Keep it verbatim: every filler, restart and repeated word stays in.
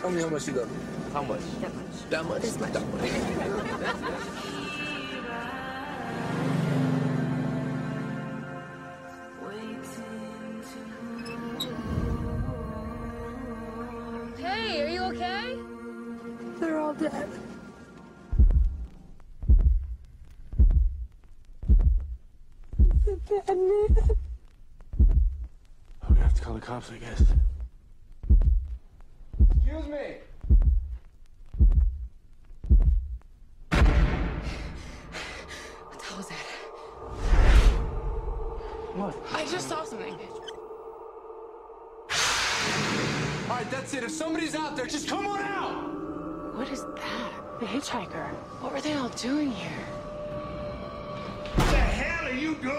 Tell me how much you got. How much? That much. That much? This much. That much. Hey, are you okay? They're all dead. They're dead, man. I'm gonna have to call the cops, I guess. Excuse me! What the hell was that? What? I just saw something. All right, that's it. If somebody's out there, just come on out! What is that? The hitchhiker. What were they all doing here? What the hell are you doing?